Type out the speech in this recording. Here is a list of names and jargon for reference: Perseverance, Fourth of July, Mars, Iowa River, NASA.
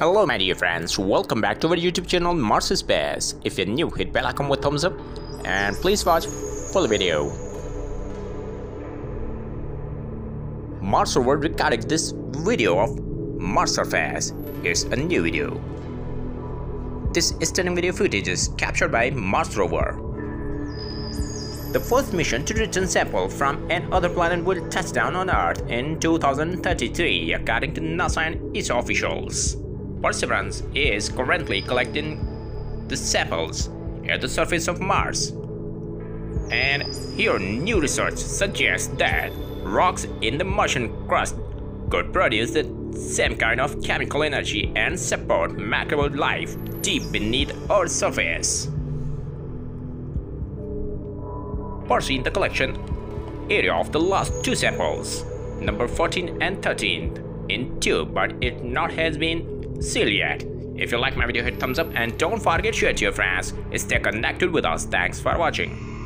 Hello my dear friends, welcome back to our YouTube channel Mars Space. If you're new, hit bell icon with thumbs up and please watch full video. Mars rover recorded this video of Mars surface. It's a new video. This stunning video footage is captured by Mars rover. The first mission to return sample from another planet will touch down on Earth in 2033, according to NASA and its officials. Perseverance is currently collecting the samples at the surface of Mars. And here new research suggests that rocks in the Martian crust could produce the same kind of chemical energy and support microbial life deep beneath Earth's surface. Parse in the collection area of the last two samples, number 14 and 13, in tube, but it not has been sealed yet. If you like my video, hit thumbs up and don't forget to share to your friends. Stay connected with us. Thanks for watching.